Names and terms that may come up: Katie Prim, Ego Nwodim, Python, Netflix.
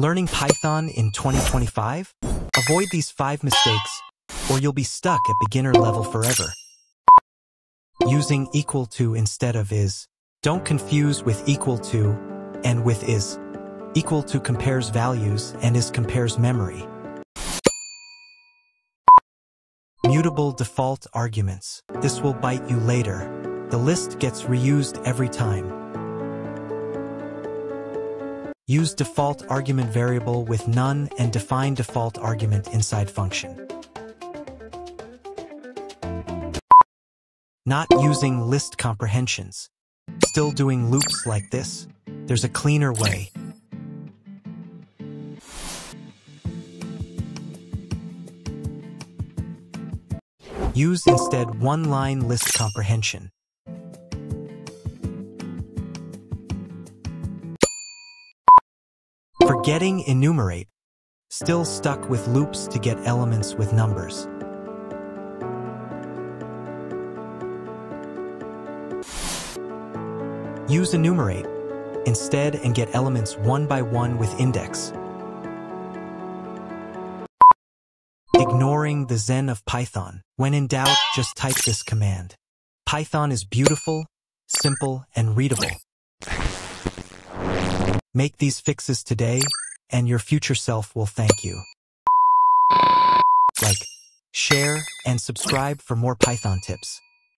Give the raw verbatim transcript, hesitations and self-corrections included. Learning Python in twenty twenty-five? Avoid these five mistakes, or you'll be stuck at beginner level forever. Using equal to instead of is. Don't confuse with equal to and with is. Equal to compares values and is compares memory. Mutable default arguments. This will bite you later. The list gets reused every time. Use default argument variable with none and define default argument inside function. Not using list comprehensions. Still doing loops like this. There's a cleaner way. Use instead one-line list comprehension. Forgetting enumerate. Still stuck with loops to get elements with numbers. Use enumerate instead and get elements one by one with index. Ignoring the zen of Python. When in doubt, just type this command. Python is beautiful, simple, and readable. Make these fixes today, and your future self will thank you. Like, share, and subscribe for more Python tips.